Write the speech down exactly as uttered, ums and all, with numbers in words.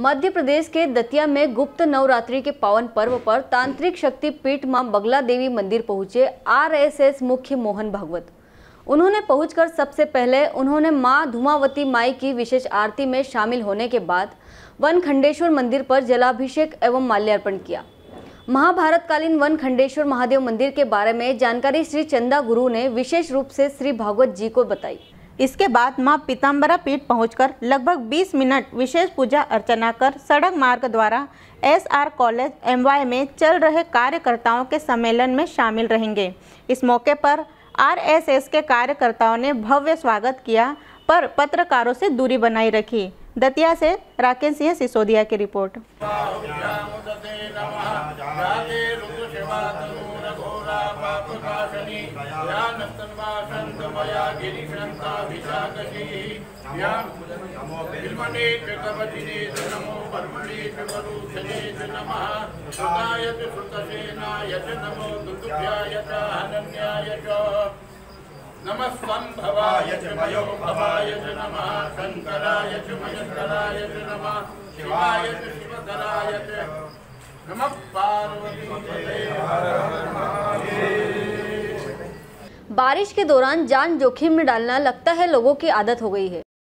मध्य प्रदेश के दतिया में गुप्त नवरात्रि के पावन पर्व पर तांत्रिक शक्ति पीठ माँ बगला देवी मंदिर पहुंचे आरएसएस मुख्य मोहन भागवत। उन्होंने पहुंचकर सबसे पहले उन्होंने माँ धूमावती माई की विशेष आरती में शामिल होने के बाद वन खंडेश्वर मंदिर पर जलाभिषेक एवं माल्यार्पण किया। महाभारतकालीन वन खंडेश्वर महादेव मंदिर के बारे में जानकारी श्री चंदा गुरु ने विशेष रूप से श्री भागवत जी को बताई। इसके बाद माँ पीतांबरा पीठ पहुंचकर लगभग बीस मिनट विशेष पूजा अर्चना कर सड़क मार्ग द्वारा एसआर कॉलेज एमवाई में चल रहे कार्यकर्ताओं के सम्मेलन में शामिल रहेंगे। इस मौके पर आरएसएस के कार्यकर्ताओं ने भव्य स्वागत किया पर पत्रकारों से दूरी बनाई रखी। दतिया से राकेश सिंह सिसोदिया की रिपोर्ट। नमस्संभवाय च मयोभवाय च नमः शंकराय च मयंकराय च नमः शिवाय च शिवधराय च नमः पार्वतीपते हर हर महादेव। बारिश के दौरान जान जोखिम में डालना लगता है लोगों की आदत हो गई है।